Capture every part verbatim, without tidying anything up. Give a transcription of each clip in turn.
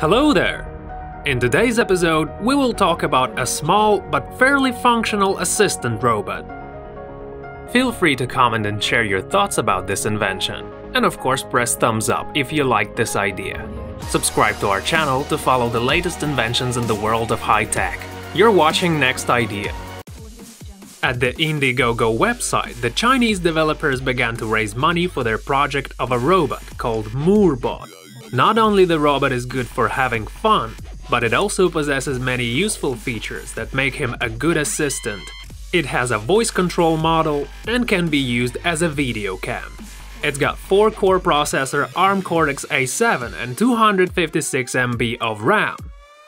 Hello there! In today's episode, we will talk about a small but fairly functional assistant robot. Feel free to comment and share your thoughts about this invention. And of course, press thumbs up if you like this idea. Subscribe to our channel to follow the latest inventions in the world of high tech. You're watching Next Idea. At the Indiegogo website, the Chinese developers began to raise money for their project of a robot called Moorebot. Not only the robot is good for having fun, but it also possesses many useful features that make him a good assistant. It has a voice control model and can be used as a video cam. It's got four-core processor ARM Cortex A seven and two hundred fifty-six megabytes of RAM,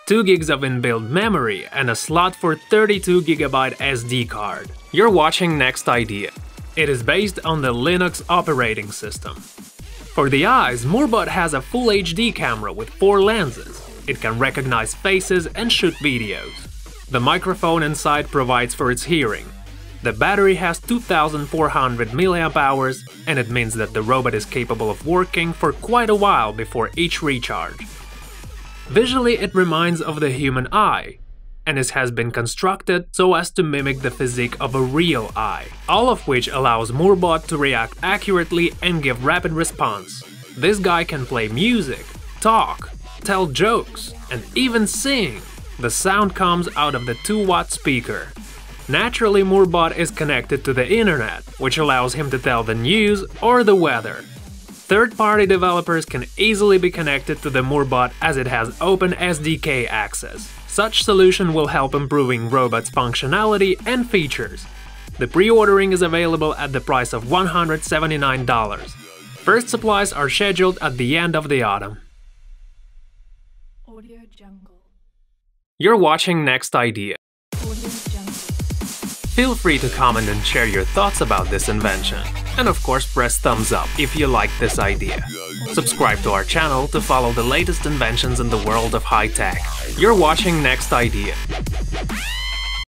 two gigs of inbuilt memory and a slot for thirty-two gigabyte S D card. You're watching Next Idea. It is based on the Linux operating system. For the eyes, Moorebot has a full H D camera with four lenses. It can recognize faces and shoot videos. The microphone inside provides for its hearing. The battery has two thousand four hundred milliamp hours, and it means that the robot is capable of working for quite a while before each recharge. Visually, it reminds of the human eye, and it has been constructed so as to mimic the physique of a real eye, all of which allows Moorebot to react accurately and give rapid response. This guy can play music, talk, tell jokes, and even sing. The sound comes out of the two watt speaker. Naturally, Moorebot is connected to the internet, which allows him to tell the news or the weather. Third-party developers can easily be connected to the Moorebot as it has open S D K access. Such solution will help improving robot's functionality and features. The pre-ordering is available at the price of one hundred seventy-nine dollars. First supplies are scheduled at the end of the autumn. You're watching Next Idea. Feel free to comment and share your thoughts about this invention. And of course, press thumbs up if you like this idea. Subscribe to our channel to follow the latest inventions in the world of high tech. You're watching Next Idea.